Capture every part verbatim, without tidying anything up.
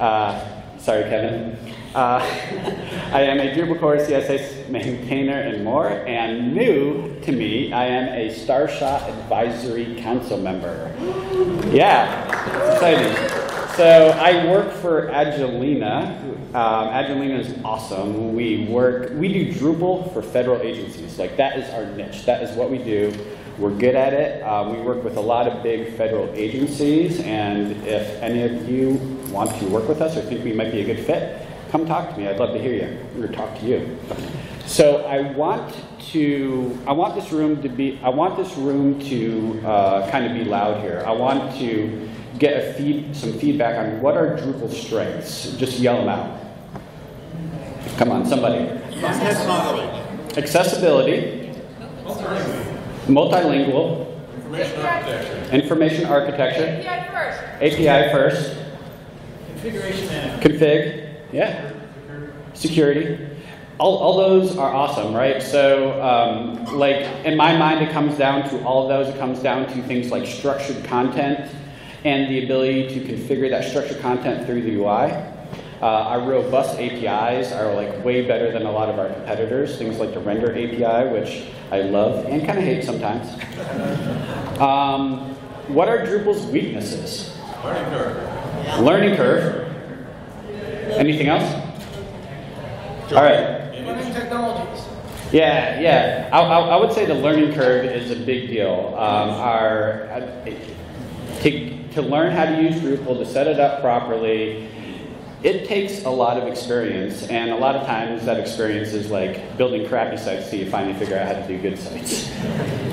Uh, sorry, Kevin. Uh, I am a Drupal Core C S S maintainer and more, and new to me, I am a Starshot Advisory Council member. Yeah, it's exciting. So I work for Agileana. Um, Agileana is awesome. We work, we do Drupal for federal agencies. Like, that is our niche. That is what we do. We're good at it. Um, we work with a lot of big federal agencies, and if any of you want to work with us or think we might be a good fit, come talk to me. I'd love to hear you or talk to you. So I want to, I want this room to be, I want this room to uh, kind of be loud here. I want to get a feed, some feedback on what are Drupal strengths. Just yell them out. Come on, somebody. Accessibility. Accessibility. Multilingual. Information architecture. Information architecture. A P I first. A P I first. Configuration management. Config. Yeah. Security. All, all those are awesome, right? So, um, like, in my mind, it comes down to all of those. It comes down to things like structured content, and the ability to configure that structured content through the U I. Uh, our robust A P Is are like way better than a lot of our competitors. Things like the render A P I, which I love and kind of hate sometimes. Um, what are Drupal's weaknesses? Learning curve. Learning curve. Anything else? All right. Learning technologies. Yeah, yeah. I, I, I would say the learning curve is a big deal. Um, our I, to, To learn how to use Drupal, to set it up properly, it takes a lot of experience, and a lot of times that experience is like building crappy sites till you finally figure out how to do good sites.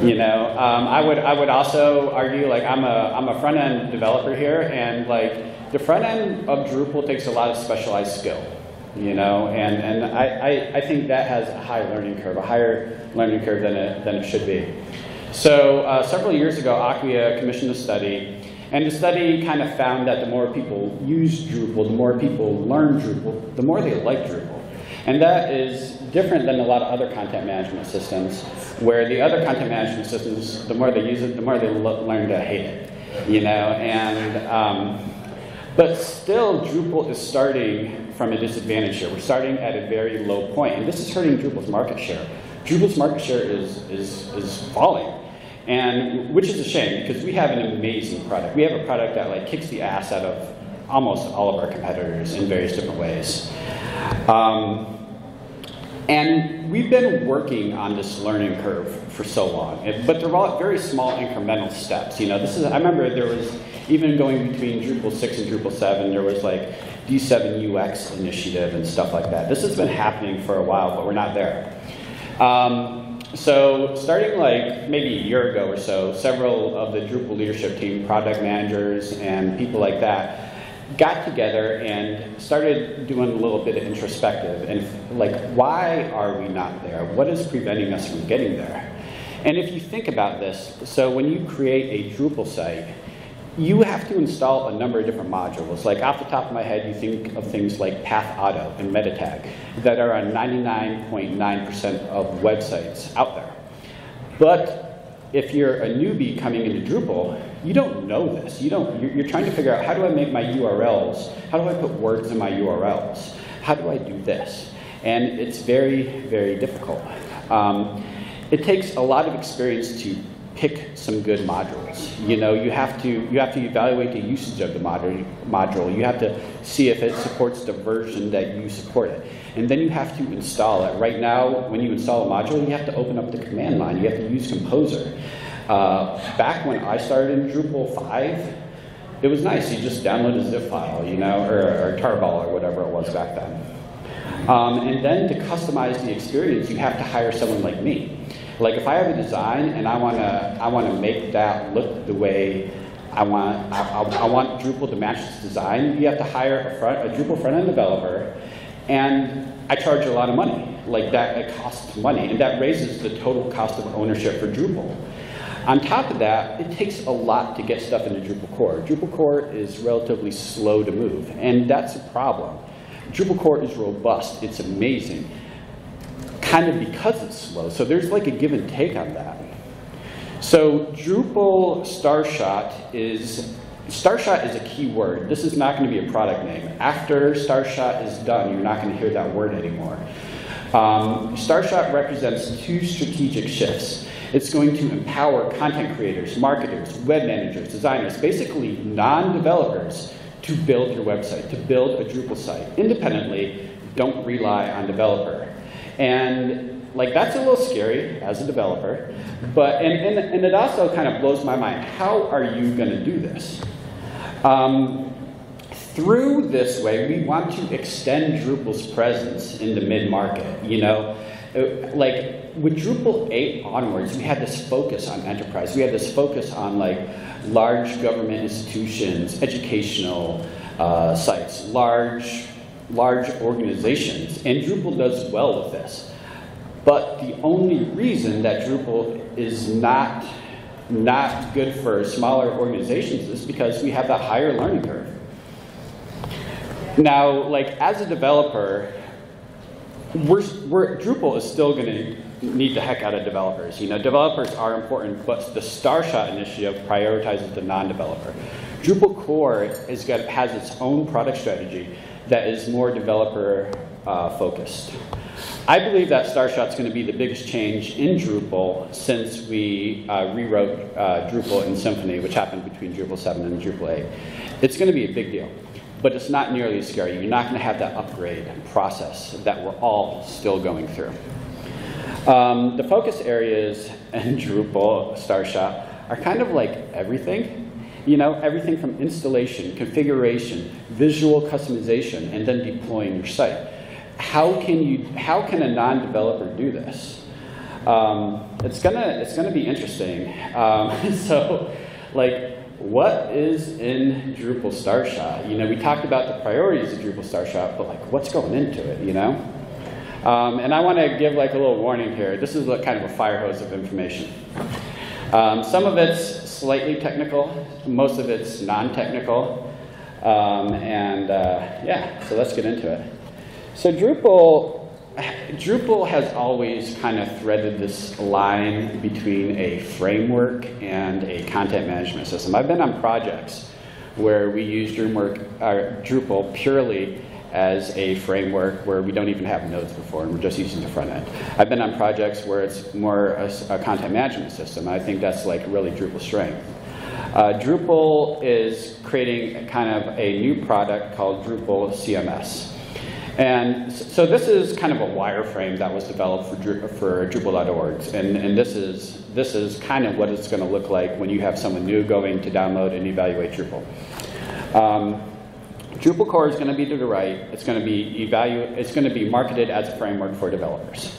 You know, um, I would I would also argue, like, I'm a I'm a front end developer here, and like the front end of Drupal takes a lot of specialized skill. You know, and and I I, I think that has a high learning curve, a higher learning curve than it than it should be. So uh, several years ago, Acquia commissioned a study. And the study kind of found that the more people use Drupal, the more people learn Drupal, the more they like Drupal. And that is different than a lot of other content management systems, where the other content management systems, the more they use it, the more they learn to hate it. You know, and, um, but still Drupal is starting from a disadvantage here. We're starting at a very low point, and this is hurting Drupal's market share. Drupal's market share is, is, is falling. And which is a shame, because we have an amazing product. We have a product that like kicks the ass out of almost all of our competitors in various different ways. Um, and we've been working on this learning curve for so long, it, but they're all very small incremental steps. You know, this is, I remember there was, even going between Drupal six and Drupal seven, there was like D seven U X initiative and stuff like that. This has been happening for a while, but we're not there. Um, So starting like maybe a year ago or so, several of the Drupal leadership team, product managers and people like that, got together and started doing a little bit of introspective and like, why are we not there? What is preventing us from getting there? And if you think about this, so when you create a Drupal site, you have to install a number of different modules. Like off the top of my head, you think of things like Path Auto and MetaTag that are on ninety-nine point nine percent of websites out there. But if you're a newbie coming into Drupal, you don't know this. You don't, you're trying to figure out, how do I make my U R Ls? How do I put words in my U R Ls? How do I do this? And it's very, very difficult. Um, it takes a lot of experience to pick some good modules. You know, you have to you have to evaluate the usage of the module. You have to see if it supports the version that you support it, and then you have to install it. Right now, when you install a module, you have to open up the command line. You have to use Composer. Uh, back when I started in Drupal five, it was nice. You just download a zip file, you know, or, or tarball or whatever it was back then. Um, and then to customize the experience, you have to hire someone like me. Like if I have a design and I wanna I wanna make that look the way I want, I, I, I want Drupal to match this design, you have to hire a, front, a Drupal front-end developer, and I charge a lot of money. Like that, it costs money, and that raises the total cost of ownership for Drupal. On top of that, it takes a lot to get stuff into Drupal Core. Drupal Core is relatively slow to move, and that's a problem. Drupal Core is robust, it's amazing, kind of because it's slow. So there's like a give and take on that. So Drupal Starshot is Starshot is a keyword. This is not going to be a product name. After Starshot is done, you're not going to hear that word anymore. Um, Starshot represents two strategic shifts. It's going to empower content creators, marketers, web managers, designers, basically non-developers to build your website, to build a Drupal site independently. Don't rely on developer. And like that's a little scary as a developer, but and, and, and it also kind of blows my mind. How are you going to do this? Um, through this way, we want to extend Drupal's presence in the mid-market. You know, like with Drupal eight onwards, we had this focus on enterprise. We had this focus on like large government institutions, educational uh, sites, large, large organizations, and Drupal does well with this. But the only reason that Drupal is not, not good for smaller organizations is because we have that higher learning curve. Now, like as a developer, we're, we're, Drupal is still going to need the heck out of developers. You know, developers are important, but the Starshot initiative prioritizes the non-developer. Drupal Core is got, has its own product strategy that is more developer uh, focused. I believe that Starshot's going to be the biggest change in Drupal since we uh, rewrote uh, Drupal in Symfony, which happened between Drupal seven and Drupal eight. It's going to be a big deal, but it's not nearly as scary. You're not going to have that upgrade process that we're all still going through. Um, the focus areas in Drupal, Starshot, are kind of like everything. You know, everything from installation, configuration, visual customization, and then deploying your site. How can you? How can a non-developer do this? Um, it's gonna. It's gonna be interesting. Um, so, like, what is in Drupal Starshot? You know, we talked about the priorities of Drupal Starshot, but like, what's going into it? You know, um, and I want to give like a little warning here. This is like kind of a fire hose of information. Um, some of it's slightly technical, most of it's non-technical, um, and uh, yeah, so let's get into it. So Drupal, Drupal has always kind of threaded this line between a framework and a content management system. I've been on projects where we use Drupal purely as a framework where we don't even have nodes before, and we're just using the front end. I've been on projects where it's more a, a content management system. I think that's like really Drupal's strength. Uh, Drupal is creating kind of a new product called Drupal C M S. And so this is kind of a wireframe that was developed for, for Drupal dot org, and, and this, is, this is kind of what it's going to look like when you have someone new going to download and evaluate Drupal. Um, Drupal Core is going to be to the right. It's going to be evaluate. It's going to be marketed as a framework for developers.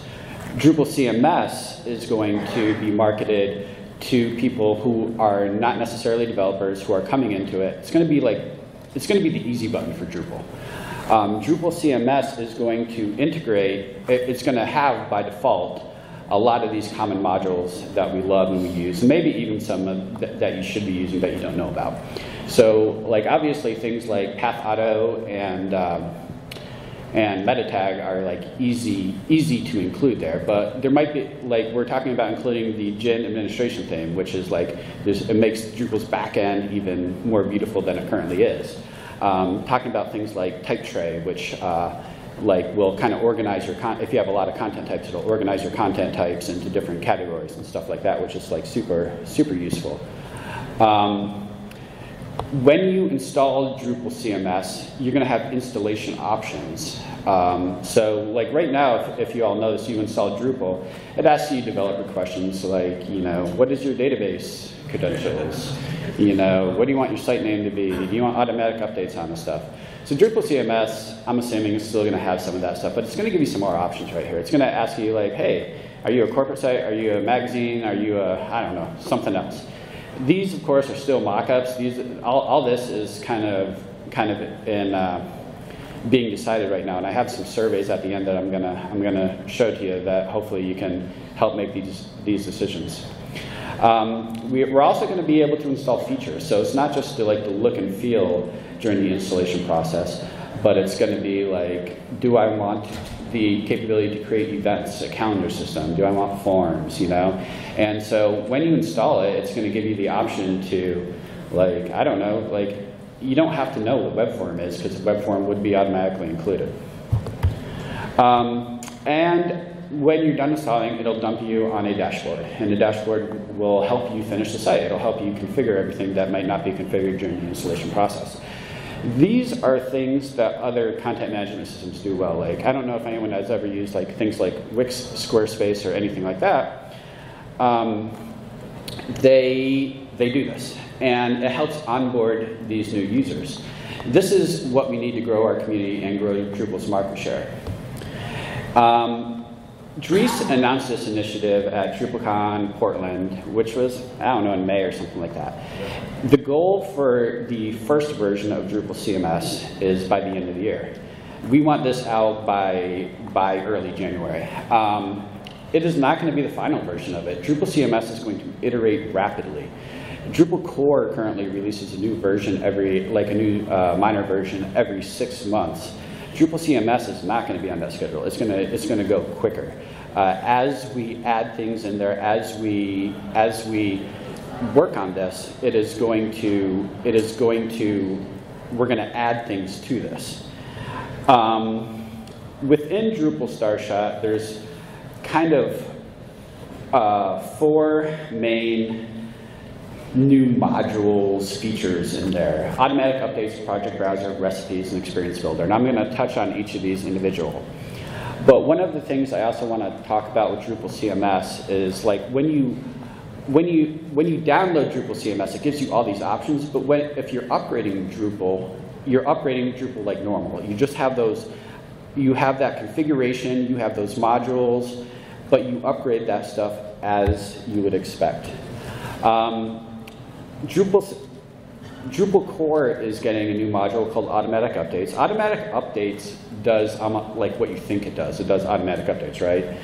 Drupal C M S is going to be marketed to people who are not necessarily developers who are coming into it. It's going to be like, it's going to be the easy button for Drupal. Um, Drupal C M S is going to integrate. It's going to have by default a lot of these common modules that we love and we use, maybe even some of th that you should be using that you don't know about. So, like obviously, things like Path Auto and um, and MetaTag are like easy easy to include there. But there might be like we're talking about including the Gin administration thing, which is like it makes Drupal's backend even more beautiful than it currently is. Um, talking about things like type tray, which uh, like will kind of organize your con if you have a lot of content types, it'll organize your content types into different categories and stuff like that, which is like super super useful. Um, When you install Drupal C M S, you're going to have installation options. Um, so, like right now, if, if you all notice, you install Drupal, it asks you developer questions like, you know, what is your database credentials? You know, what do you want your site name to be? Do you want automatic updates on this stuff? So Drupal C M S, I'm assuming, is still going to have some of that stuff, but it's going to give you some more options right here. It's going to ask you like, hey, are you a corporate site? Are you a magazine? Are you a, I don't know, something else? These, of course, are still mock-ups. These, all, all this is kind of, kind of in uh, being decided right now, and I have some surveys at the end that I'm gonna, I'm gonna show to you that hopefully you can help make these, these decisions. Um, we, we're also going to be able to install features, so it's not just the, like the look and feel during the installation process, but it's going to be like, do I want the capability to create events, a calendar system? Do I want forms, you know? And so when you install it, it's going to give you the option to Like, I don't know, like, you don't have to know what web form is, because web form would be automatically included. Um, and when you're done installing, it'll dump you on a dashboard. And the dashboard will help you finish the site. It'll help you configure everything that might not be configured during the installation process. These are things that other content management systems do well. Like, I don't know if anyone has ever used like things like Wix, Squarespace, or anything like that. Um, they, they do this. And it helps onboard these new users. This is what we need to grow our community and grow Drupal's market share. Um, Dries announced this initiative at DrupalCon Portland, which was, I don't know, in May or something like that. The goal for the first version of Drupal C M S is by the end of the year. We want this out by, by early January. Um, it is not going to be the final version of it. Drupal C M S is going to iterate rapidly. Drupal Core currently releases a new version every, like a new uh, minor version every six months. Drupal C M S is not going to be on that schedule. It's going to, it's going to go quicker. Uh, as we add things in there, as we, as we work on this, it is going to, it is going to, we're going to add things to this. Um, within Drupal Starshot, there's kind of uh, four main new modules, features in there. Automatic Updates, Project Browser, Recipes, and Experience Builder. And I'm going to touch on each of these individually. But one of the things I also want to talk about with Drupal C M S is like when you, when you, when you download Drupal C M S, it gives you all these options. But when, if you're upgrading Drupal, you're upgrading Drupal like normal. You just have those, you have that configuration, you have those modules, but you upgrade that stuff as you would expect. Um, Drupal, Drupal Core is getting a new module called Automatic Updates. Automatic Updates does um, like what you think it does. It does automatic updates, right?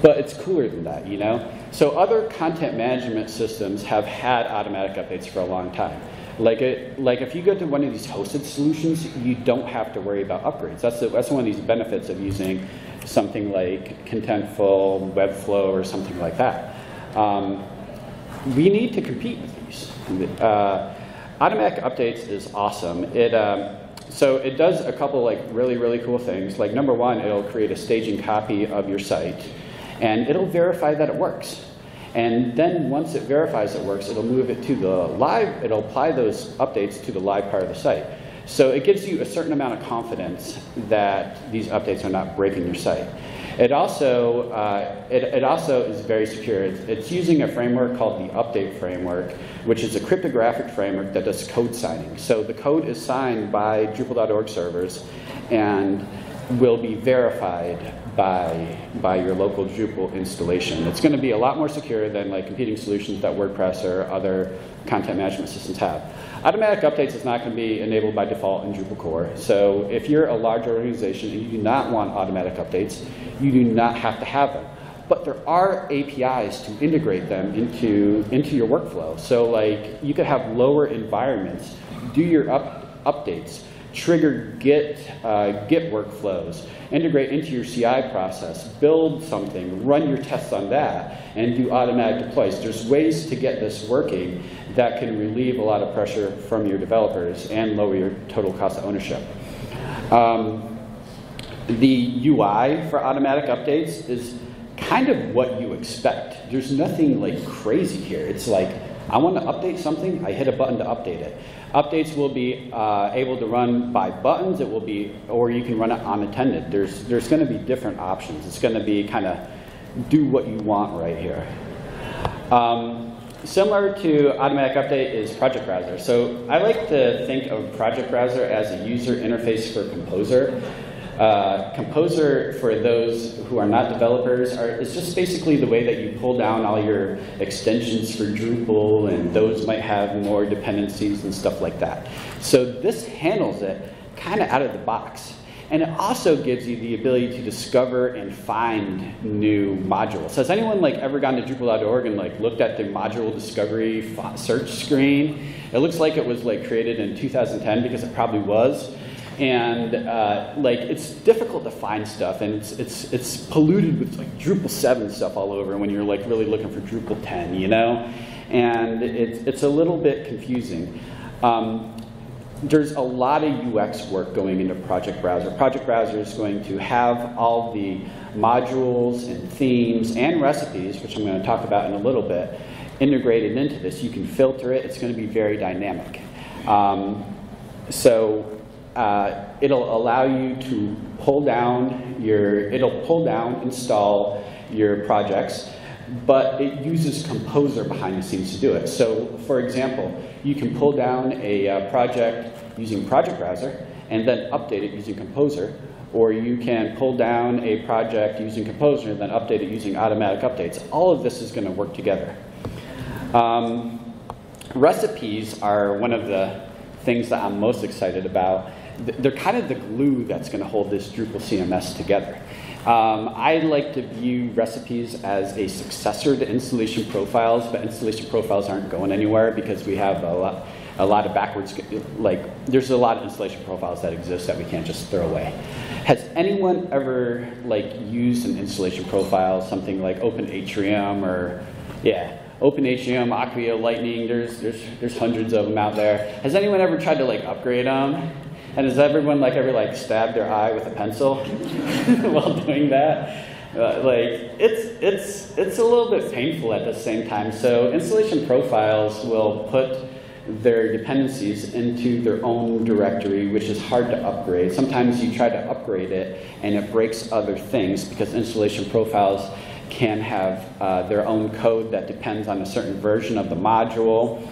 But it's cooler than that, you know? So other content management systems have had automatic updates for a long time. Like, it, like if you go to one of these hosted solutions, you don't have to worry about upgrades. That's, the, that's one of these benefits of using something like Contentful, Webflow, or something like that. Um, we need to compete with these. Uh, automatic updates is awesome. It um, so it does a couple like really really cool things. Like number one, it'll create a staging copy of your site, and it'll verify that it works. And then once it verifies it works, it'll move it to the live. It'll apply those updates to the live part of the site. So it gives you a certain amount of confidence that these updates are not breaking your site. It also uh, it, it also is very secure. It's, it's using a framework called the Update Framework, which is a cryptographic framework that does code signing. So the code is signed by Drupal dot org servers and will be verified by by your local Drupal installation. It's going to be a lot more secure than like competing solutions that WordPress or other content management systems have. Automatic updates is not going to be enabled by default in Drupal Core. So if you're a large organization and you do not want automatic updates, you do not have to have them. But there are A P Is to integrate them into, into your workflow. So like you could have lower environments, do your up, updates, trigger Git, uh, Git workflows, integrate into your C I process, build something, run your tests on that, and do automatic deploys. There's ways to get this working that can relieve a lot of pressure from your developers and lower your total cost of ownership. Um, the U I for automatic updates is kind of what you expect. There's nothing like crazy here. It's like, I want to update something, I hit a button to update it. Updates will be uh, able to run by buttons, it will be, or you can run it unattended. There's, there's going to be different options. It's going to be kind of do what you want right here. Um, similar to automatic update is Project Browser. So I like to think of Project Browser as a user interface for Composer. Uh, Composer, for those who are not developers, are, is just basically the way that you pull down all your extensions for Drupal, and those might have more dependencies and stuff like that. So this handles it kind of out of the box. And it also gives you the ability to discover and find new modules. So has anyone like ever gone to Drupal dot org and like looked at the module discovery search screen? It looks like it was like created in two thousand ten, because it probably was. And uh, like it's difficult to find stuff, and it's it's it's polluted with like Drupal seven stuff all over when you're like really looking for Drupal ten, you know. and it's, it's a little bit confusing. Um, there's a lot of U X work going into Project Browser. Project Browser is going to have all the modules and themes and recipes, which I'm going to talk about in a little bit, integrated into this. You can filter it. It's going to be very dynamic. Um, so uh, it'll allow you to pull down your, it'll pull down, install your projects, but it uses Composer behind the scenes to do it. So for example, you can pull down a uh, project using Project Browser and then update it using Composer, or you can pull down a project using Composer and then update it using Automatic Updates. All of this is going to work together. Um, recipes are one of the things that I'm most excited about. They're kind of the glue that's going to hold this Drupal C M S together. Um, I like to view recipes as a successor to installation profiles, but installation profiles aren't going anywhere because we have a lot, a lot of backwards, like there's a lot of installation profiles that exist that we can't just throw away. Has anyone ever like used an installation profile, something like Open Atrium or, yeah. Open Atrium, Acquia, Lightning, there's, there's, there's hundreds of them out there. Has anyone ever tried to like upgrade them? And has everyone like ever like stabbed their eye with a pencil while doing that? Uh, like, it's, it's, it's a little bit painful at the same time. So installation profiles will put their dependencies into their own directory, which is hard to upgrade. Sometimes you try to upgrade it and it breaks other things because installation profiles can have uh, their own code that depends on a certain version of the module,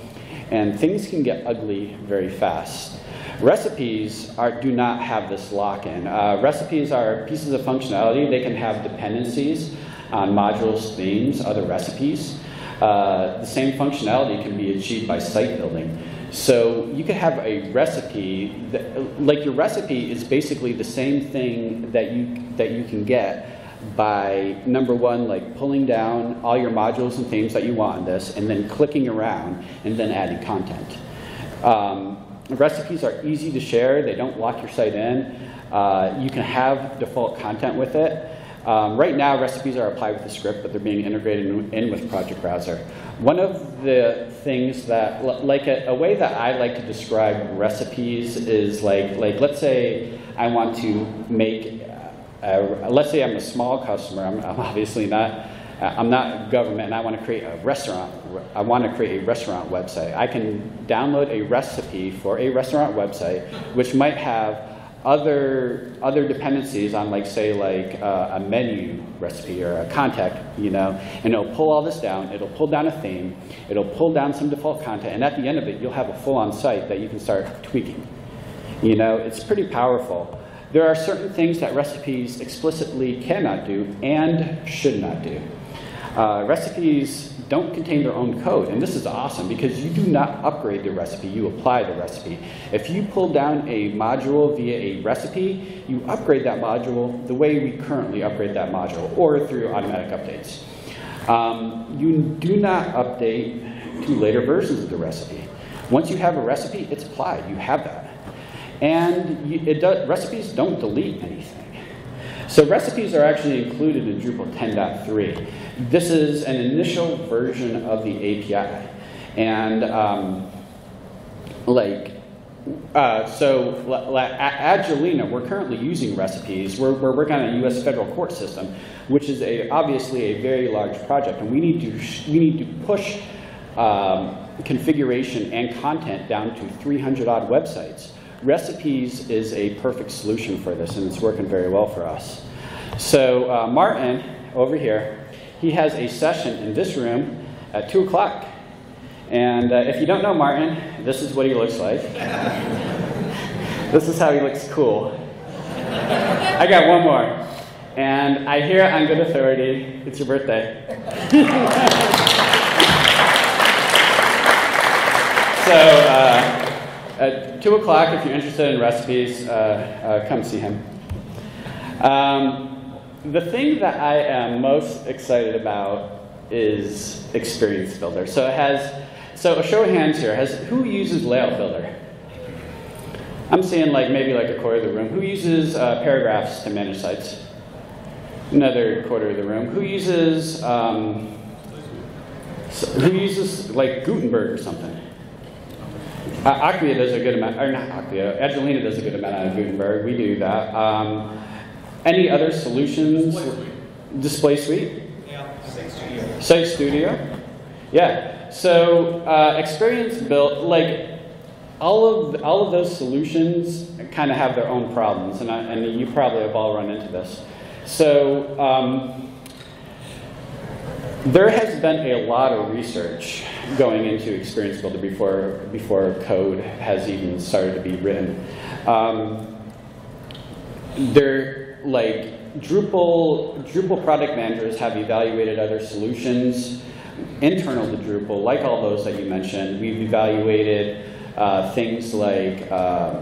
and things can get ugly very fast. Recipes are, do not have this lock-in. Uh, recipes are pieces of functionality. They can have dependencies on modules, themes, other recipes. Uh, the same functionality can be achieved by site building. So you could have a recipe, that, like your recipe is basically the same thing that you, that you can get by, number one, like pulling down all your modules and themes that you want in this, and then clicking around, and then adding content. Um, recipes are easy to share. They don't lock your site in. Uh, you can have default content with it. Um, right now, recipes are applied with the script, but they're being integrated in with Project Browser. One of the things that, like a, a way that I like to describe recipes is like, like let's say I want to make Uh, let's say I'm a small customer. I'm, I'm obviously not. Uh, I'm not government, and I want to create a restaurant. I want to create a restaurant website. I can download a recipe for a restaurant website, which might have other other dependencies on, like say, like uh, a menu recipe or a contact. You know, and it'll pull all this down. It'll pull down a theme. It'll pull down some default content, and at the end of it, you'll have a full-on site that you can start tweaking. You know, it's pretty powerful. There are certain things that recipes explicitly cannot do and should not do. Uh, recipes don't contain their own code, and this is awesome because you do not upgrade the recipe, you apply the recipe. If you pull down a module via a recipe, you upgrade that module the way we currently upgrade that module, or through automatic updates. Um, you do not update to later versions of the recipe. Once you have a recipe, it's applied, you have that. And you, it does, recipes don't delete anything. So recipes are actually included in Drupal ten point three. This is an initial version of the A P I. And um, like, uh, so Agileana, we're currently using recipes. We're, we're working on a U S federal court system, which is a, obviously a very large project. And we need to, we need to push um, configuration and content down to three hundred odd websites. Recipes is a perfect solution for this, and it's working very well for us. So uh, Martin, over here, he has a session in this room at two o'clock. And uh, if you don't know Martin, this is what he looks like. This is how he looks cool. I got one more. And I hear on good authority, it's your birthday. So. Uh, At two o'clock, if you're interested in recipes, uh, uh, come see him. Um, the thing that I am most excited about is Experience Builder. So it has, so a show of hands here, has, who uses Layout Builder? I'm seeing like maybe like a quarter of the room. Who uses uh, Paragraphs to manage sites? Another quarter of the room. Who uses um, So who uses like Gutenberg or something? Uh, Acquia does a good amount, or not Acquia, Agileana does a good amount of Gutenberg. We do that. Um, any other solutions? Display Suite? Yeah, Site Studio. Site Studio? Yeah. So uh, Experience Builder, like all of all of those solutions kind of have their own problems, and I, and you probably have all run into this. So um, there has been a lot of research going into Experience Builder before, before code has even started to be written. Um, there, like Drupal, Drupal product managers have evaluated other solutions internal to Drupal, like all those that you mentioned. We've evaluated uh, things like uh,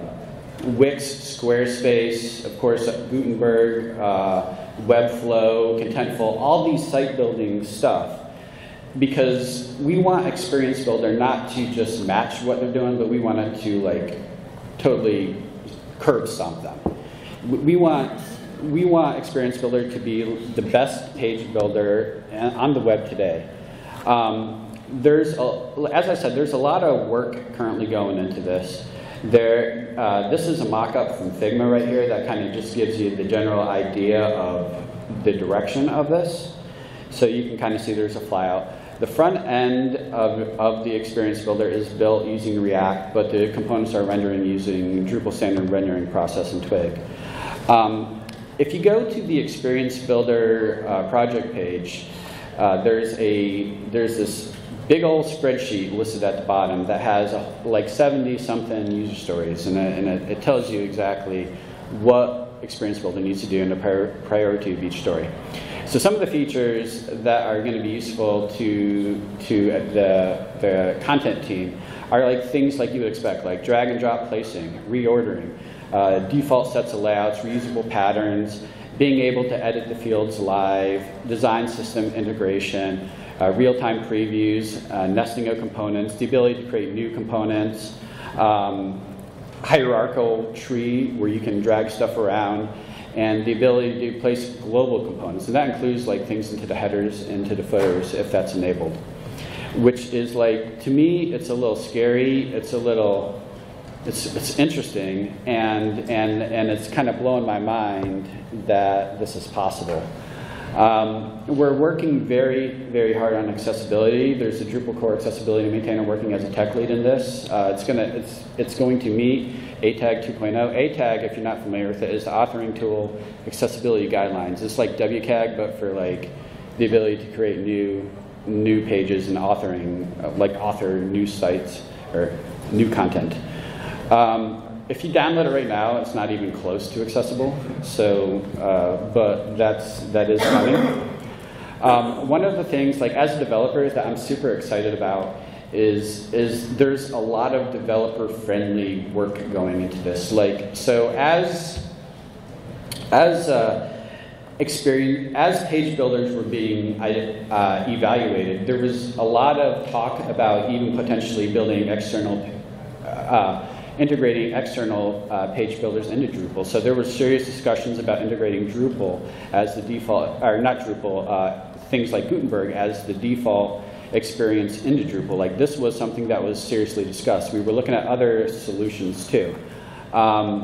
Wix, Squarespace, of course, Gutenberg, uh, Webflow, Contentful, all these site building stuff, because we want Experience Builder not to just match what they're doing, but we want it to like totally curb stomp them. We want, we want Experience Builder to be the best page builder on the web today. Um, there's, a, as I said, there's a lot of work currently going into this. There, uh, this is a mock-up from Figma right here that kind of just gives you the general idea of the direction of this. So you can kind of see there's a flyout. The front end of, of the Experience Builder is built using React, but the components are rendering using Drupal standard rendering process and Twig. Um, if you go to the Experience Builder uh, project page, uh, there's a there's this big old spreadsheet listed at the bottom that has like seventy something user stories, and, it, and it, it tells you exactly what Experience Builder needs to do and the prior, priority of each story. So some of the features that are going to be useful to, to the, the content team are like things like you would expect, like drag and drop placing, reordering, uh, default sets of layouts, reusable patterns, being able to edit the fields live, design system integration, Uh, real-time previews, uh, nesting of components, the ability to create new components, um, hierarchical tree where you can drag stuff around, and the ability to place global components. And that includes like things into the headers, into the footers, if that's enabled. Which is like, to me, it's a little scary, it's a little, it's, it's interesting, and, and, and it's kind of blowing my mind that this is possible. Um, we're working very, very hard on accessibility. There's a Drupal Core accessibility maintainer working as a tech lead in this. Uh, it's, gonna, it's, it's going to meet A TAG two point oh. A TAG, if you're not familiar with it, is the authoring tool accessibility guidelines. It's like W CAG, but for like the ability to create new, new pages and authoring, uh, like author new sites or new content. Um, If you download it right now, it's not even close to accessible. So, uh, but that's that is coming. Um, one of the things, like as a developer, that I'm super excited about is is there's a lot of developer-friendly work going into this. Like so, as as uh, experience as page builders were being uh, evaluated, there was a lot of talk about even potentially building external. Uh, integrating external uh, page builders into Drupal. So there were serious discussions about integrating Drupal as the default, or not Drupal, uh, things like Gutenberg as the default experience into Drupal. Like this was something that was seriously discussed. We were looking at other solutions too. Um,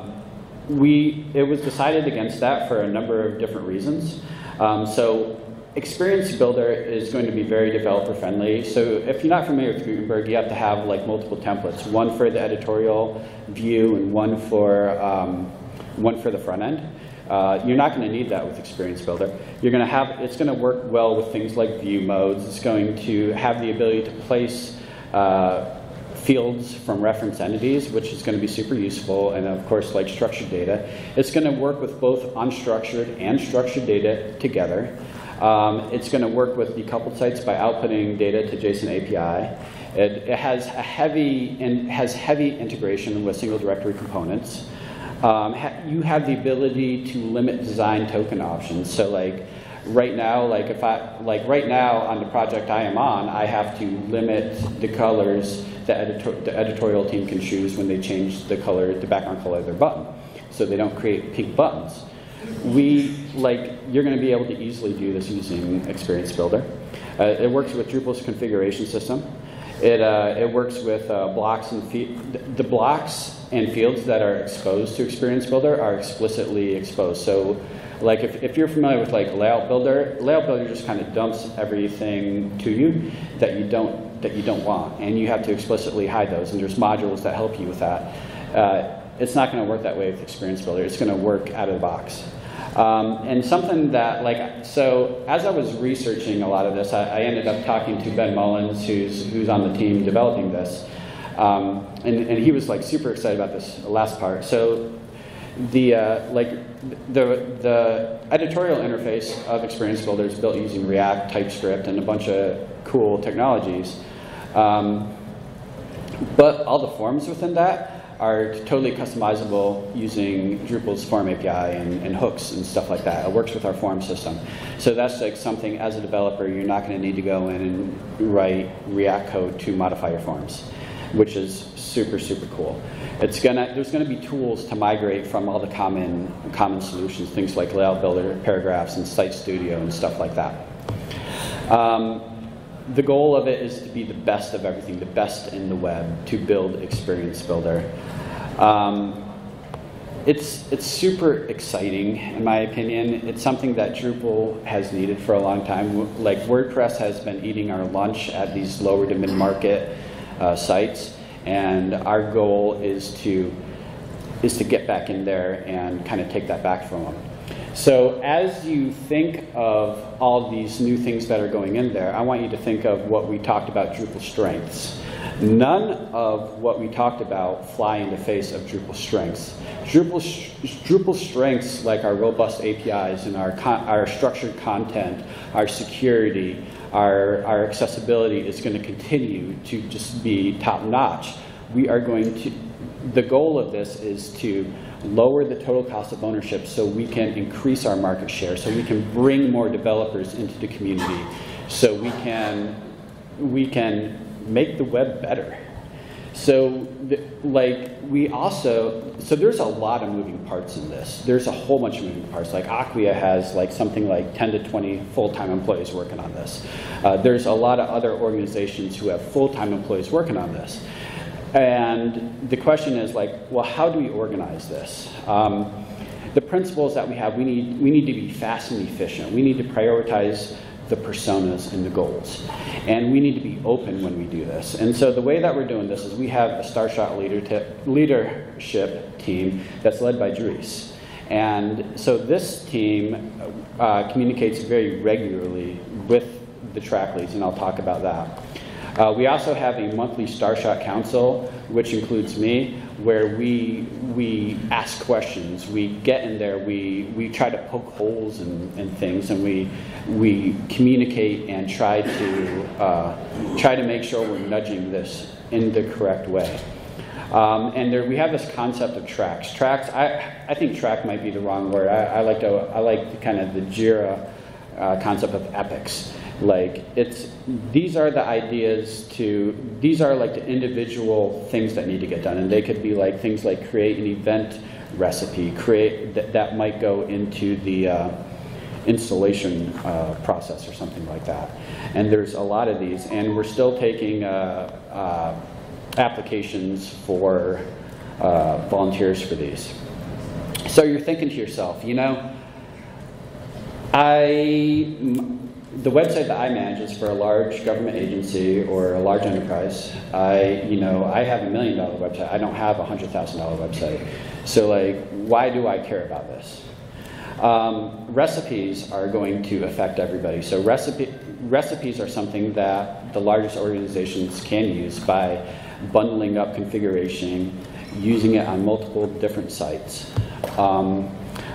we, it was decided against that for a number of different reasons. Um, so Experience Builder is going to be very developer friendly. So if you're not familiar with Gutenberg, you have to have like multiple templates, one for the editorial view and one for, um, one for the front end. Uh, you're not going to need that with Experience Builder. You're going to have, it's going to work well with things like view modes. It's going to have the ability to place uh, fields from reference entities, which is going to be super useful, and of course like structured data. It's going to work with both unstructured and structured data together. Um, it's going to work with decoupled sites by outputting data to JSON A P I. It, it has a heavy and has heavy integration with single directory components. Um, ha you have the ability to limit design token options. So, like right now, like if I like right now on the project I am on, I have to limit the colors the, editor the editorial team can choose when they change the color, the background color of their button, so they don't create pink buttons. We, like, you're going to be able to easily do this using Experience Builder. Uh, it works with Drupal's configuration system. It, uh, it works with uh, blocks and fe the blocks and fields that are exposed to Experience Builder are explicitly exposed. So, like if, if you're familiar with like Layout Builder, Layout Builder just kind of dumps everything to you that you don't that you don't want, and you have to explicitly hide those. And there's modules that help you with that. Uh, it's not going to work that way with Experience Builder. It's going to work out of the box. Um, and something that, like, so as I was researching a lot of this, I, I ended up talking to Ben Mullins, who's, who's on the team developing this. Um, and, and he was, like, super excited about this last part. So the, uh, like, the, the editorial interface of Experience Builder is built using React, TypeScript, and a bunch of cool technologies. Um, but all the forms within that are totally customizable using Drupal's form A P I and, and hooks and stuff like that. It works with our form system. So that's like something, as a developer, you're not going to need to go in and write React code to modify your forms, which is super, super cool. It's gonna, there's going to be tools to migrate from all the common, common solutions, things like Layout Builder, Paragraphs, and Site Studio, and stuff like that. Um, The goal of it is to be the best of everything, the best in the web, to build Experience Builder. Um, it's, it's super exciting, in my opinion. It's something that Drupal has needed for a long time. Like WordPress has been eating our lunch at these lower to mid-market uh, sites, and our goal is to, is to get back in there and kind of take that back from them. So as you think of all these new things that are going in there, I want you to think of what we talked about, Drupal strengths. None of what we talked about fly in the face of Drupal strengths. Drupal, Drupal strengths, like our robust A P Is and our, con our structured content, our security, our, our accessibility, is going to continue to just be top-notch. We are going to, the goal of this is to lower the total cost of ownership so we can increase our market share, so we can bring more developers into the community, so we can, we can make the web better. So the, like we also, so there's a lot of moving parts in this. There's a whole bunch of moving parts. Like Acquia has like something like ten to twenty full-time employees working on this. Uh, there's a lot of other organizations who have full-time employees working on this. And the question is like, well, how do we organize this? Um, the principles that we have, we need, we need to be fast and efficient. We need to prioritize the personas and the goals. And we need to be open when we do this. And so the way that we're doing this is we have a Starshot leadership team that's led by Dries. And so this team uh, communicates very regularly with the track leads, and I'll talk about that. Uh, we also have a monthly Starshot Council, which includes me, where we, we ask questions. We get in there, we, we try to poke holes in, in things, and we, we communicate and try to, uh, try to make sure we're nudging this in the correct way. Um, and there, we have this concept of tracks. Tracks, I, I think track might be the wrong word. I, I like, to, I like the, kind of the JIRA uh, concept of epics. Like it's, these are the ideas to, these are like the individual things that need to get done. And they could be like things like create an event recipe, create, th that might go into the uh, installation uh, process or something like that. And there's a lot of these. And we're still taking uh, uh, applications for uh, volunteers for these. So you're thinking to yourself, you know, I, the website that I manage is for a large government agency or a large enterprise. I, you know, I have a million dollar website. I don't have a hundred thousand dollar website. So like, why do I care about this? Um, recipes are going to affect everybody. So recipe, recipes are something that the largest organizations can use by bundling up configuration, using it on multiple different sites. Um,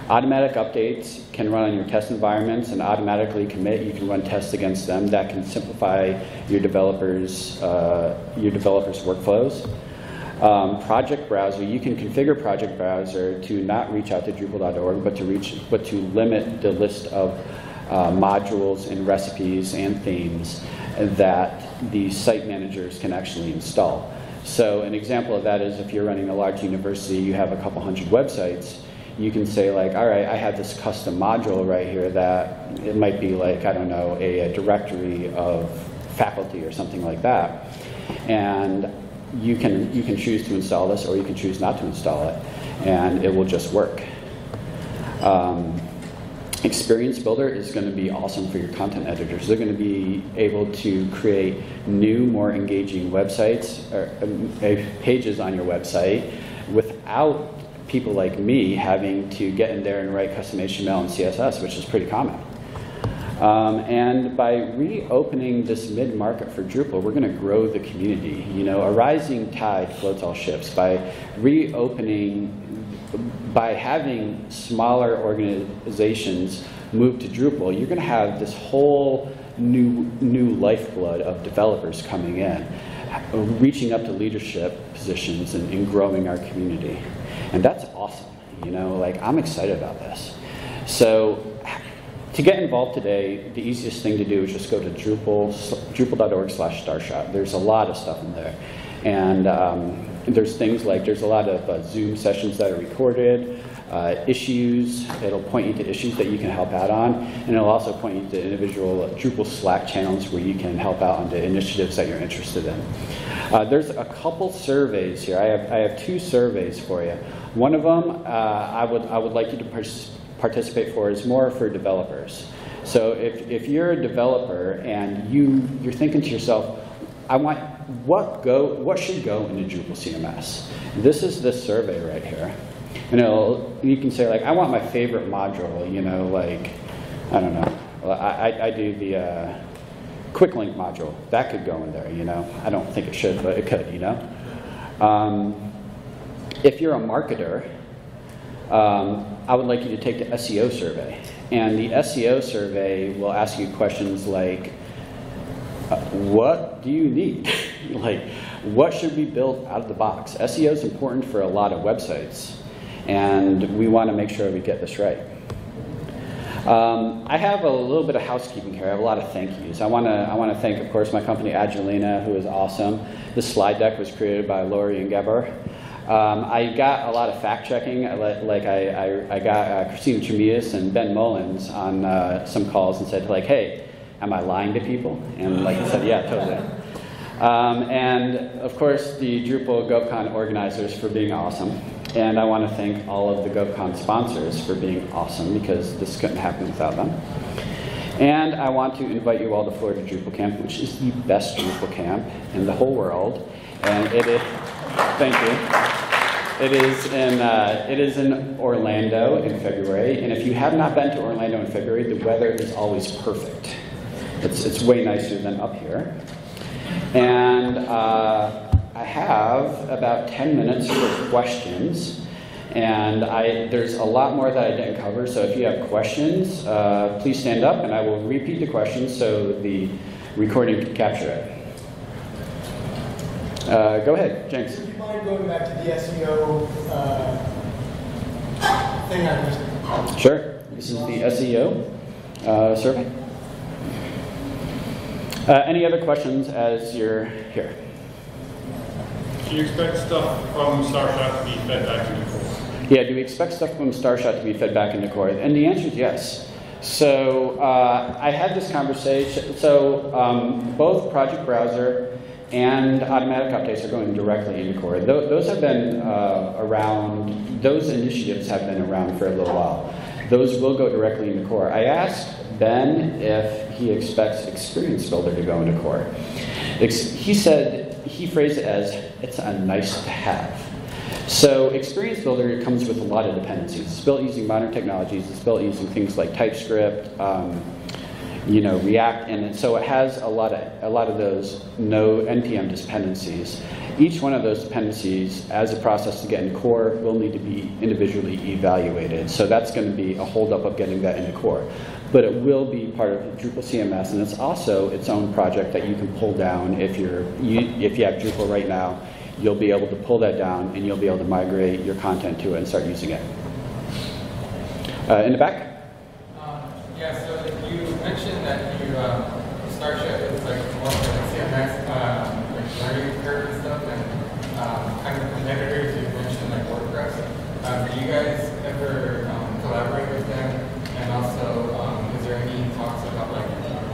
Automatic updates can run on your test environments and automatically commit. You can run tests against them. That can simplify your developers' uh, your developers' workflows. Um, Project Browser, you can configure Project Browser to not reach out to Drupal dot org, but to reach, but to limit the list of uh, modules and recipes and themes that the site managers can actually install. So an example of that is if you're running a large university, you have a couple hundred websites. you can say like, all right, I have this custom module right here that it might be like, I don't know, a, a directory of faculty or something like that. And you can, you can choose to install this or you can choose not to install it, and it will just work. Um, Experience Builder is going to be awesome for your content editors. They're going to be able to create new, more engaging websites or uh, pages on your website without people like me having to get in there and write custom H T M L and C S S, which is pretty common. Um, and by reopening this mid-market for Drupal, we're going to grow the community. You know, a rising tide floats all ships. By reopening, by having smaller organizations move to Drupal, you're going to have this whole new, new lifeblood of developers coming in, reaching up to leadership positions and, and growing our community. And that's awesome. You know, like, I'm excited about this. So to get involved today, the easiest thing to do is just go to Drupal, drupal dot org slash starshot. There's a lot of stuff in there. And um, there's things like, there's a lot of uh, Zoom sessions that are recorded, uh, issues. It'll point you to issues that you can help out on. And it'll also point you to individual uh, Drupal Slack channels where you can help out on the initiatives that you're interested in. Uh, there's a couple surveys here. I have, I have two surveys for you. One of them uh, I, would, I would like you to participate participate for is more for developers. So if, if you're a developer and you, you're thinking to yourself, I want, what, go, what should go into Drupal C M S? This is this survey right here. You know, you can say like, I want my favorite module, you know, like, I don't know, I, I, I do the uh, quick link module. That could go in there, you know. I don't think it should, but it could, you know. Um, if you're a marketer, um, I would like you to take the S E O survey. And the S E O survey will ask you questions like, uh, what do you need? Like, what should we build out of the box? S E O is important for a lot of websites, and we want to make sure we get this right. Um, I have a little bit of housekeeping here. I have a lot of thank yous. I want to I want to thank, of course, my company, Agileana, who is awesome. This slide deck was created by Lori and Geber. Um, I got a lot of fact checking, like I, I, I got uh, Christina Tremius and Ben Mullins on uh, some calls and said like, hey, am I lying to people? And like I said, yeah, totally. Um, and of course, the Drupal GovCon organizers for being awesome. And I want to thank all of the GovCon sponsors for being awesome, because this couldn't happen without them. And I want to invite you all to Florida Drupal Camp, which is the best Drupal camp in the whole world. And it is. Thank you. It is, in, uh, it is in Orlando in February, and if you have not been to Orlando in February, the weather is always perfect. It's, it's way nicer than up here. And uh, I have about ten minutes for questions, and I, there's a lot more that I didn't cover, so if you have questions, uh, please stand up and I will repeat the questions so the recording can capture it. Uh, go ahead, James. Would you mind going back to the S E O uh, thing I missed? Sure. This is the S E O uh, survey. Uh, any other questions as you're here? Do you expect stuff from Starshot to be fed back into Core? Yeah, do we expect stuff from Starshot to be fed back into Core? And the answer is yes. So uh, I had this conversation. So um, both Project Browser and automatic updates are going directly into Core. Those have been uh, around, those initiatives have been around for a little while. Those will go directly into Core. I asked Ben if he expects Experience Builder to go into Core. He said, he phrased it as, it's a nice to have. So Experience Builder comes with a lot of dependencies. It's built using modern technologies. It's built using things like TypeScript, um, you know, React, and so it has a lot of a lot of those no N P M dependencies. Each one of those dependencies, as a process to get into Core, will need to be individually evaluated. So that's going to be a holdup of getting that into Core, but it will be part of Drupal C M S, and it's also its own project that you can pull down if you're you, if you have Drupal right now. You'll be able to pull that down, and you'll be able to migrate your content to it and start using it. Uh, in the back. Yeah, so you mentioned that you um, Starshot is like more of a C M S um, like learning curve and stuff, and um, kind of competitors. You mentioned like WordPress. Um, do you guys ever elaborate with them? And also, um, is there any talks about like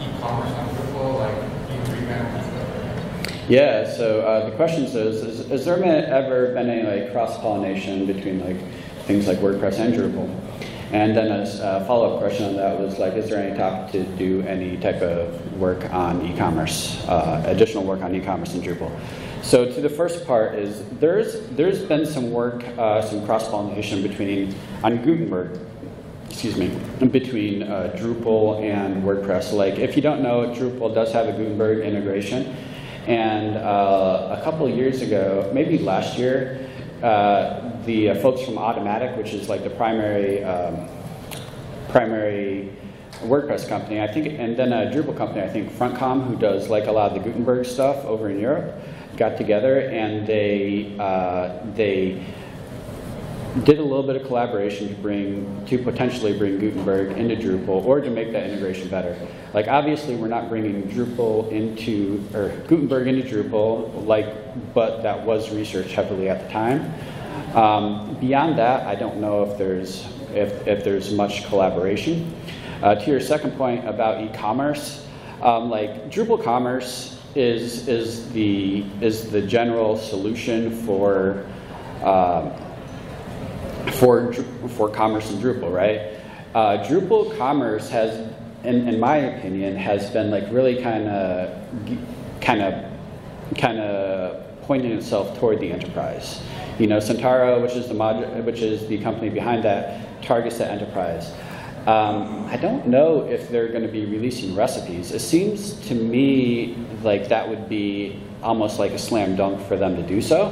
e-commerce on Drupal, like being revamped and stuff? Yeah. So uh, the question is, is: Has there been, ever been any like cross-pollination between like things like WordPress and Drupal? And then a follow-up question on that was like, is there any talk to do any type of work on e-commerce, uh, additional work on e-commerce in Drupal? So to the first part is, there's, there's been some work, uh, some cross-pollination between, on Gutenberg, excuse me, between uh, Drupal and WordPress. Like, if you don't know, Drupal does have a Gutenberg integration. And uh, a couple of years ago, maybe last year, uh, the uh, folks from Automatic, which is like the primary um, primary WordPress company, I think, and then a Drupal company, I think Frontcom, who does like a lot of the Gutenberg stuff over in Europe, got together and they uh, they did a little bit of collaboration to bring to potentially bring Gutenberg into Drupal or to make that integration better. Like, obviously, we're not bringing Drupal into or Gutenberg into Drupal, like, but that was researched heavily at the time. Um, beyond that, I don't know if there's if, if there's much collaboration. Uh, to your second point about e-commerce, um, like Drupal Commerce is is the is the general solution for um, for for commerce in Drupal, right? Uh, Drupal Commerce has, in, in my opinion, has been like really kind of kind of kind of pointing itself toward the enterprise. You know, Centauro, which is the mod, which is the company behind that, targets the enterprise. Um, I don't know if they're going to be releasing recipes. It seems to me like that would be almost like a slam dunk for them to do so.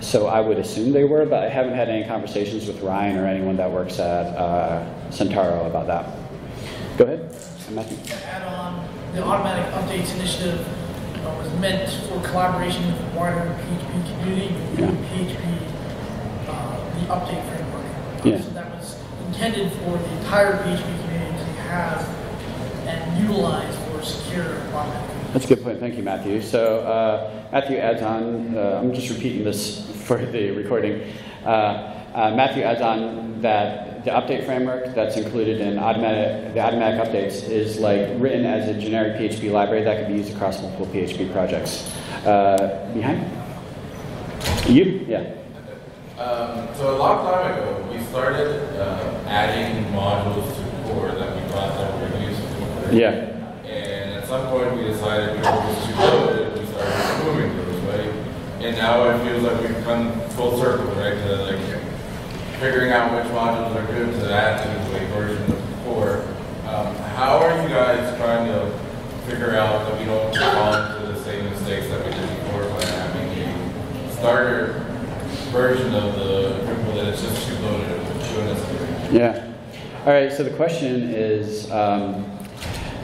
So I would assume they were, but I haven't had any conversations with Ryan or anyone that works at uh, Centauro about that. Go ahead, Matthew. To add on, the Automatic Updates initiative was meant for collaboration with the wider P H P community, yeah. P H P, uh, the Update Framework. Yeah. So that was intended for the entire P H P community to have and utilize for secure automatic. That's a good point. Thank you, Matthew. So uh, Matthew adds on, uh, I'm just repeating this for the recording. Uh, uh, Matthew adds on that the update framework that's included in automatic, the automatic updates is like written as a generic P H P library that can be used across multiple P H P projects. Uh, behind? You? Yeah. Um, so a long time ago, we started uh, adding modules to core that we thought that we were using before. Yeah. And at some point, we decided we were just too low and we started removing those, right? And now it feels like we've come full circle, right? To, like, figuring out which modules are good to add to a version of core. Um, how are you guys trying to figure out that we don't fall into the same mistakes that we did before by having a starter version of the Drupal that is just too loaded? Yeah. All right. So the question is, um,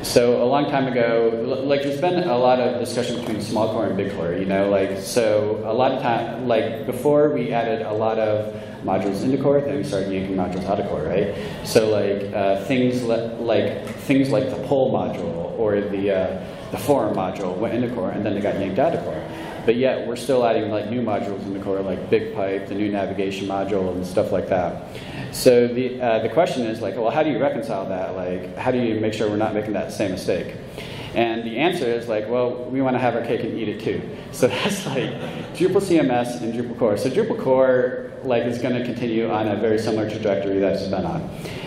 so a long time ago, like there's been a lot of discussion between small core and big core. You know, like so a lot of time, like before we added a lot of modules into core, then we started yanking modules out of core, right? So like uh, things like things like the poll module or the uh, the forum module went into core, and then they got yanked out of core. But yet we're still adding like new modules into core, like BigPipe, the new navigation module, and stuff like that. So the uh, the question is like, well, how do you reconcile that? Like, how do you make sure we're not making that same mistake? And the answer is like, well, we want to have our cake and eat it too. So that's like Drupal C M S and Drupal Core. So Drupal Core, like, it's going to continue on a very similar trajectory that it's been on.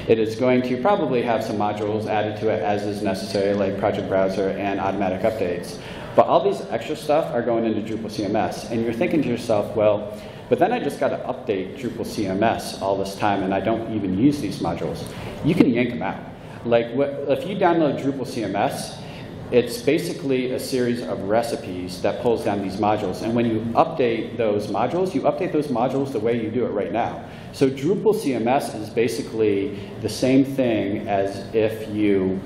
It is going to probably have some modules added to it as is necessary, like Project Browser and automatic updates. But all these extra stuff are going into Drupal C M S. And you're thinking to yourself, well, but then I just got to update Drupal C M S all this time, and I don't even use these modules. You can yank them out. Like, what, if you download Drupal C M S, it's basically a series of recipes that pulls down these modules. And when you update those modules, you update those modules the way you do it right now. So Drupal C M S is basically the same thing as if you,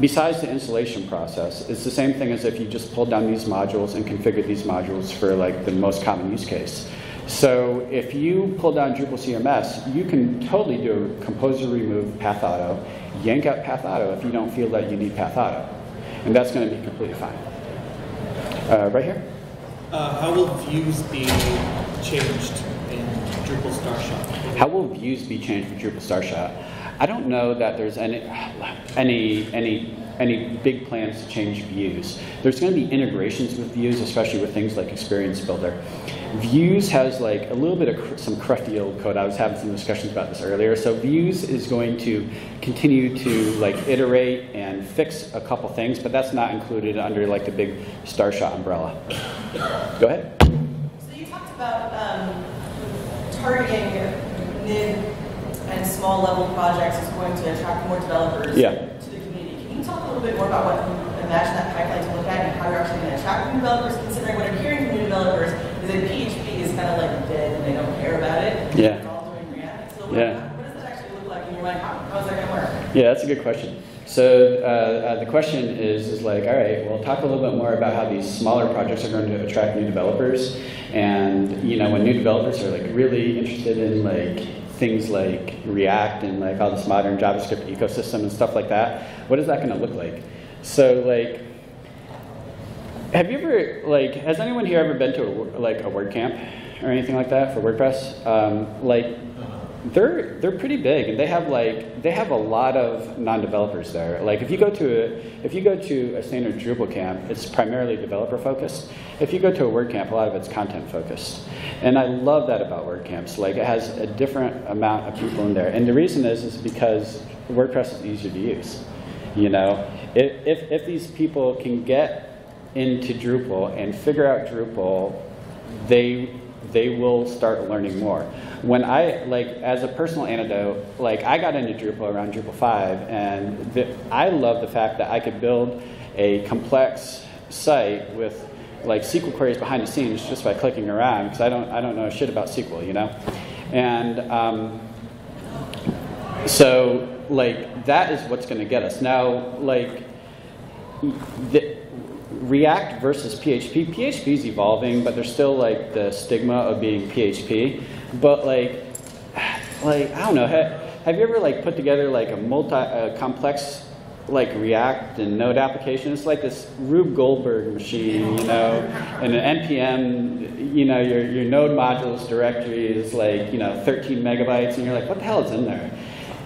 besides the installation process, it's the same thing as if you just pulled down these modules and configured these modules for like the most common use case. So if you pull down Drupal C M S, you can totally do a composer remove Path Auto, yank out Path Auto if you don't feel that you need Path Auto. And that's going to be completely fine. Uh, right here? Uh, how will views be changed in Drupal Starshot? How will views be changed for Drupal Starshot? I don't know that there's any any any any big plans to change views. There's going to be integrations with views, especially with things like Experience Builder. Views has like a little bit of cr some crufty old code. I was having some discussions about this earlier. So views is going to continue to like iterate and fix a couple things, but that's not included under like the big Starshot umbrella. Go ahead. So you talked about um, targeting mid and small level projects is going to attract more developers. Yeah. Talk a little bit more about what you imagine that pipeline to look at and how you're actually going to attract new developers, considering what I'm hearing from new developers is that P H P is kind of like dead and they don't care about it. Yeah. They're all doing React. So what, yeah. what does that actually look like in your mind? How, how is that going to work? Yeah, that's a good question. So uh, uh, the question is, is like, all right, well, talk a little bit more about how these smaller projects are going to attract new developers. And, you know, when new developers are like really interested in like things like React and like all this modern JavaScript ecosystem and stuff like that, what is that going to look like? So like, have you ever, like, has anyone here ever been to a, like a WordCamp or anything like that for WordPress? Um, like, they're they're pretty big and they have like they have a lot of non-developers there. Like if you go to a, if you go to a standard Drupal camp, it's primarily developer focused. If you go to a WordCamp, a lot of it's content focused. And I love that about WordCamps. Like it has a different amount of people in there. And the reason is is because WordPress is easier to use. You know, if if, if these people can get into Drupal and figure out Drupal, they they will start learning more. When I, like, as a personal anecdote, like, I got into Drupal around Drupal five, and the, I love the fact that I could build a complex site with, like, S Q L queries behind the scenes just by clicking around, because I don't, I don't know shit about S Q L, you know? And um, so, like, that is what's going to get us. Now, like, the, React versus P H P. P H P is evolving, but there's still like the stigma of being P H P. But like, like I don't know. Have, have you ever like put together like a multi a complex like React and Node application? It's like this Rube Goldberg machine, you know, and an N P M. You know, your your Node modules directory is like you know thirteen megabytes, and you're like, what the hell is in there?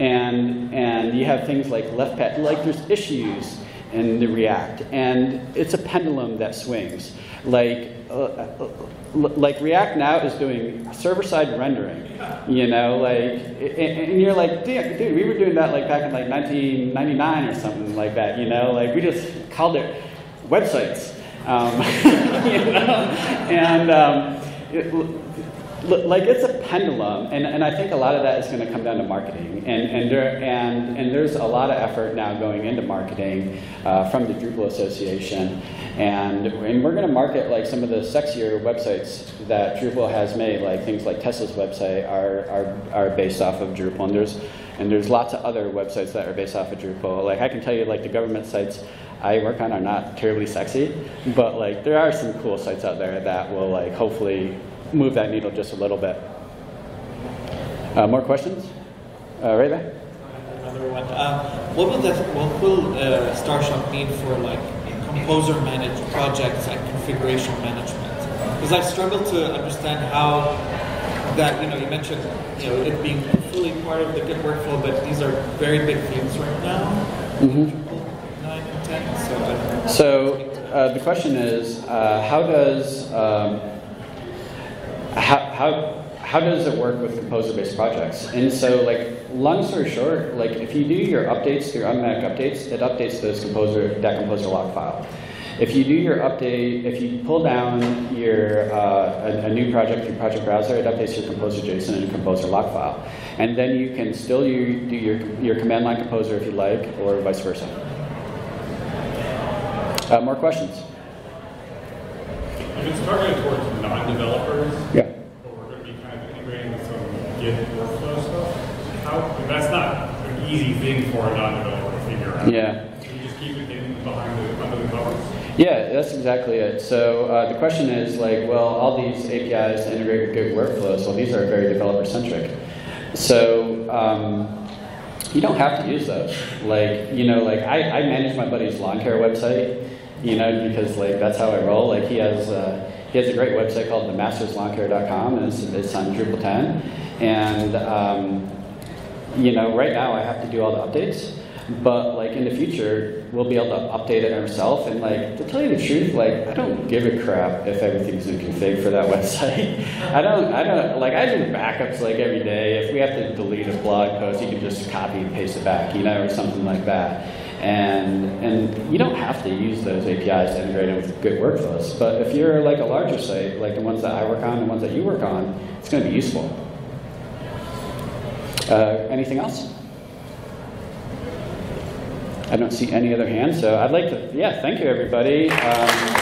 And and you have things like left path. Like there's issues in the React, and it's a pendulum that swings. Like, uh, like React now is doing server-side rendering, you know, like, and, and you're like, dude, we were doing that like back in like nineteen ninety-nine or something like that, you know, like we just called it websites, um, you know, and um, it, like it's a pendulum, and and I think a lot of that is going to come down to marketing. And and, there, and and there's a lot of effort now going into marketing uh, from the Drupal Association, and and we're going to market like some of the sexier websites that Drupal has made, like things like Tesla's website are are, are based off of Drupal, and there's and there's lots of other websites that are based off of Drupal. Like I can tell you, like the government sites I work on are not terribly sexy, but like there are some cool sites out there that will like hopefully move that needle just a little bit. Uh, more questions? Uh, right there. Another one. Uh, what will the, what will uh, Starshot mean for like composer managed projects and configuration management? Because I struggle to understand how that you know you mentioned you know it being fully part of the Git workflow, but these are very big things right now. Mm-hmm. Nine and ten. So. I don't know. So uh, the question is, uh, how does um, how how how does it work with composer-based projects? And so, like, long story short, like, if you do your updates, your automatic updates, it updates those composer, that composer log file. If you do your update, if you pull down your uh, a, a new project through Project Browser, it updates your composer JSON and composer log file, and then you can still you, do your your command line composer if you like, or vice versa. Uh, more questions? If it's targeted towards non-developers. Yeah. Workflow stuff. How, that's not an easy thing for a non-developer to figure out. Yeah. Can you just keep it in behind the, under the covers? Yeah, that's exactly it. So uh, the question is like, well, all these A P Is integrate with good workflows, well, these are very developer-centric. So um, you don't have to use those. Like, you know, like I, I manage my buddy's lawn care website, you know, because like that's how I roll. Like he has. Uh, He has a great website called the masters lawn care dot com, and it's, it's on Drupal ten. And um, you know, right now I have to do all the updates, but like in the future we'll be able to update it ourselves. And like to tell you the truth, like I don't give a crap if everything's in config for that website. I don't, I don't like I do backups like every day. If we have to delete a blog post, you can just copy and paste it back, you know, or something like that. And, and you don't have to use those A P Is to integrate them with good workflows. But if you're like a larger site, like the ones that I work on, the ones that you work on, it's going to be useful. Uh, anything else? I don't see any other hands, so I'd like to, yeah, thank you everybody. Um,